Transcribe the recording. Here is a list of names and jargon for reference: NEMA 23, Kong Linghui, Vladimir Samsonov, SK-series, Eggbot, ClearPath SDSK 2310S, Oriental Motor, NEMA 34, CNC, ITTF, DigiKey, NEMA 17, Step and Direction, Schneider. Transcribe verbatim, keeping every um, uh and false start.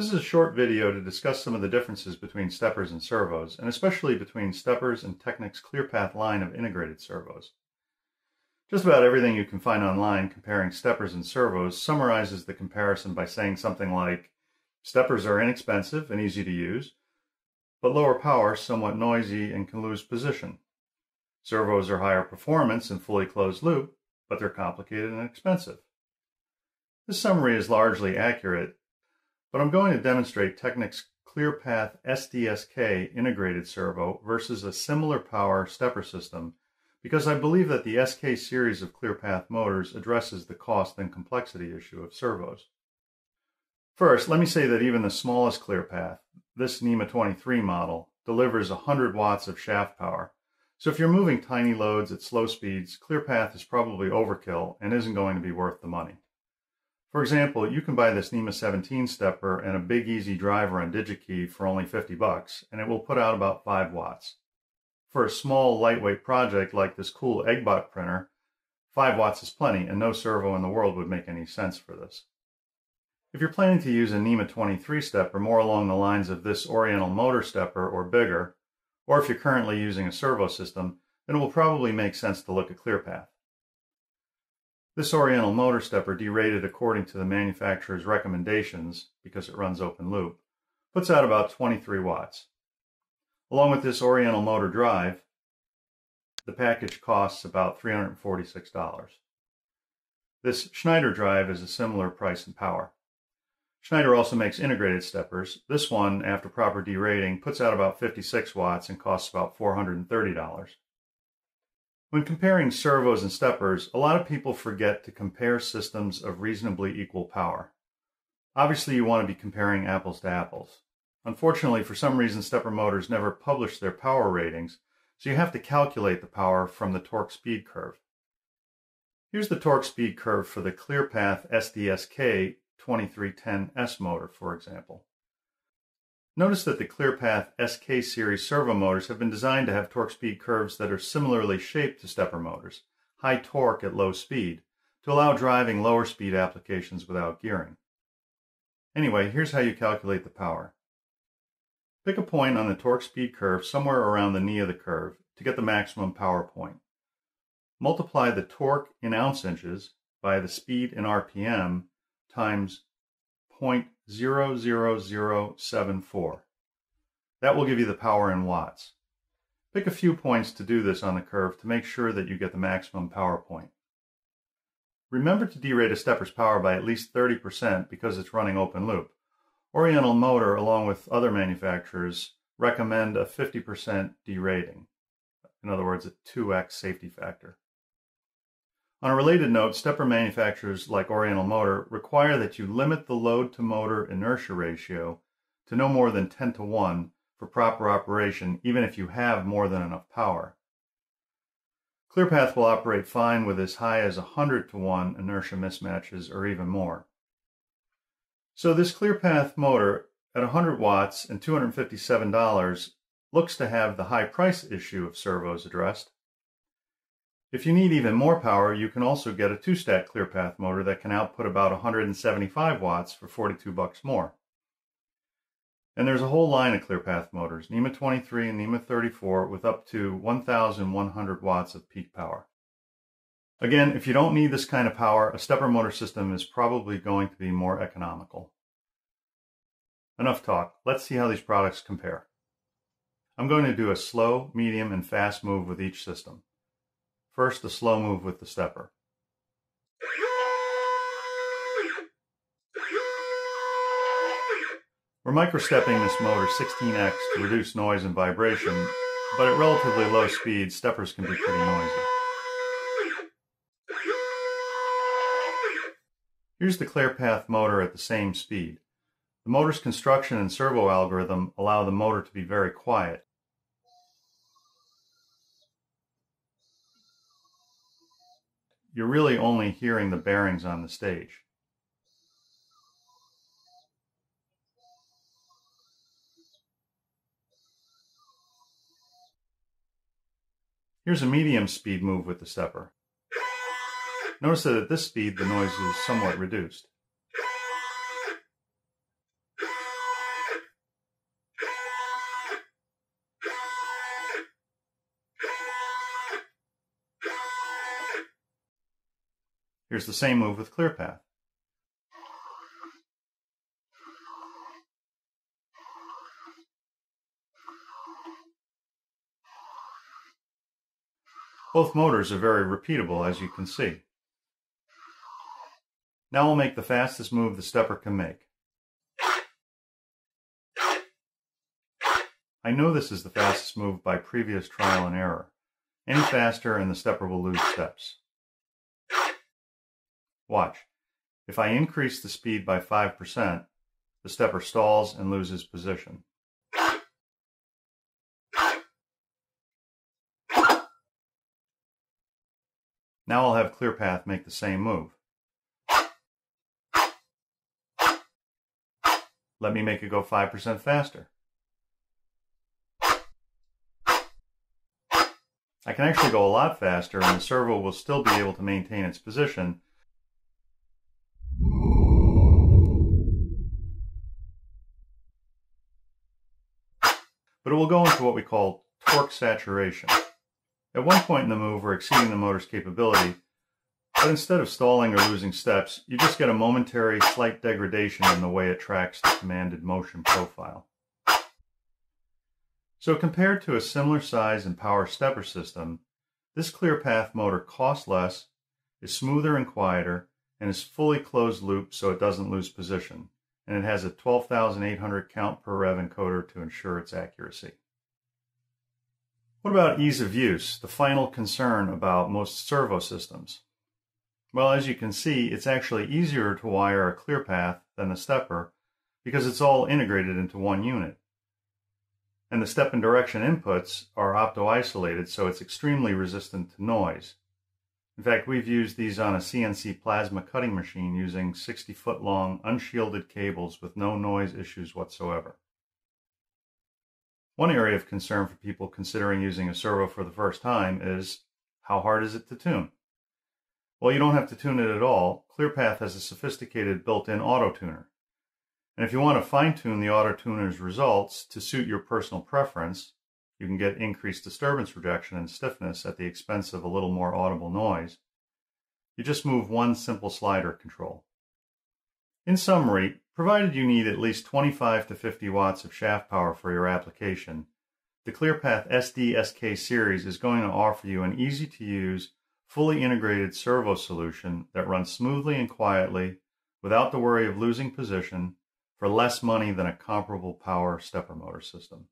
This is a short video to discuss some of the differences between steppers and servos, and especially between steppers and Teknic's ClearPath line of integrated servos. Just about everything you can find online comparing steppers and servos summarizes the comparison by saying something like, steppers are inexpensive and easy to use, but lower power, somewhat noisy, and can lose position. Servos are higher performance and fully closed loop, but they're complicated and expensive. This summary is largely accurate, but I'm going to demonstrate Teknic's ClearPath S D S K integrated servo versus a similar power stepper system because I believe that the S K series of ClearPath motors addresses the cost and complexity issue of servos. First, let me say that even the smallest ClearPath, this NEMA twenty-three model, delivers one hundred watts of shaft power. So if you're moving tiny loads at slow speeds, ClearPath is probably overkill and isn't going to be worth the money. For example, you can buy this NEMA seventeen stepper and a Big Easy driver on DigiKey for only fifty bucks, and it will put out about five watts. For a small, lightweight project like this cool Eggbot printer, five watts is plenty, and no servo in the world would make any sense for this. If you're planning to use a NEMA twenty-three stepper more along the lines of this Oriental Motor stepper or bigger, or if you're currently using a servo system, then it will probably make sense to look at ClearPath. This Oriental Motor stepper, derated according to the manufacturer's recommendations because it runs open loop, puts out about twenty-three watts. Along with this Oriental Motor drive, the package costs about three hundred forty-six dollars. This Schneider drive is a similar price and power. Schneider also makes integrated steppers. This one, after proper derating, puts out about fifty-six watts and costs about four hundred thirty dollars. When comparing servos and steppers, a lot of people forget to compare systems of reasonably equal power. Obviously, you want to be comparing apples to apples. Unfortunately, for some reason, stepper motors never publish their power ratings, so you have to calculate the power from the torque speed curve. Here's the torque speed curve for the ClearPath S D S K twenty-three ten S motor, for example. Notice that the ClearPath S K series servo motors have been designed to have torque speed curves that are similarly shaped to stepper motors, high torque at low speed, to allow driving lower speed applications without gearing. Anyway, here's how you calculate the power. Pick a point on the torque speed curve somewhere around the knee of the curve to get the maximum power point. Multiply the torque in ounce inches by the speed in R P M times zero point zero zero zero seven four. That will give you the power in watts. Pick a few points to do this on the curve to make sure that you get the maximum power point. Remember to derate a stepper's power by at least thirty percent because it's running open loop. Oriental Motor, along with other manufacturers, recommend a fifty percent derating. In other words, a two X safety factor. On a related note, stepper manufacturers like Oriental Motor require that you limit the load-to-motor inertia ratio to no more than ten to one for proper operation, even if you have more than enough power. ClearPath will operate fine with as high as one hundred to one inertia mismatches or even more. So this ClearPath motor at one hundred watts and two hundred fifty-seven dollars looks to have the high price issue of servos addressed. If you need even more power, you can also get a two-stack ClearPath motor that can output about one hundred seventy-five watts for forty-two bucks more. And there's a whole line of ClearPath motors, NEMA twenty-three and NEMA thirty-four, with up to one thousand one hundred watts of peak power. Again, if you don't need this kind of power, a stepper motor system is probably going to be more economical. Enough talk. Let's see how these products compare. I'm going to do a slow, medium, and fast move with each system. First, a slow move with the stepper. We're microstepping this motor sixteen X to reduce noise and vibration, but at relatively low speed, steppers can be pretty noisy. Here's the ClearPath motor at the same speed. The motor's construction and servo algorithm allow the motor to be very quiet. You're really only hearing the bearings on the stage. Here's a medium speed move with the stepper. Notice that at this speed the noise is somewhat reduced. Here's the same move with ClearPath. Both motors are very repeatable, as you can see. Now we'll make the fastest move the stepper can make. I know this is the fastest move by previous trial and error. Any faster and the stepper will lose steps. Watch. If I increase the speed by five percent, the stepper stalls and loses position. Now I'll have ClearPath make the same move. Let me make it go five percent faster. I can actually go a lot faster and the servo will still be able to maintain its position. But it will go into what we call torque saturation. At one point in the move, we're exceeding the motor's capability, but instead of stalling or losing steps, you just get a momentary slight degradation in the way it tracks the commanded motion profile. So compared to a similar size and power stepper system, this ClearPath motor costs less, is smoother and quieter, and is fully closed loop so it doesn't lose position, and it has a twelve thousand eight hundred count per rev encoder to ensure its accuracy. What about ease of use, the final concern about most servo systems? Well, as you can see, it's actually easier to wire a ClearPath than a stepper because it's all integrated into one unit. And the step and direction inputs are opto-isolated, so it's extremely resistant to noise. In fact, we've used these on a C N C plasma cutting machine using sixty foot long unshielded cables with no noise issues whatsoever. One area of concern for people considering using a servo for the first time is, how hard is it to tune? Well, you don't have to tune it at all. ClearPath has a sophisticated built-in auto-tuner. And if you want to fine-tune the auto-tuner's results to suit your personal preference, you can get increased disturbance rejection and stiffness at the expense of a little more audible noise. You just move one simple slider control. In summary, provided you need at least twenty-five to fifty watts of shaft power for your application, the ClearPath S D S K series is going to offer you an easy-to-use, fully integrated servo solution that runs smoothly and quietly, without the worry of losing position, for less money than a comparable power stepper motor system.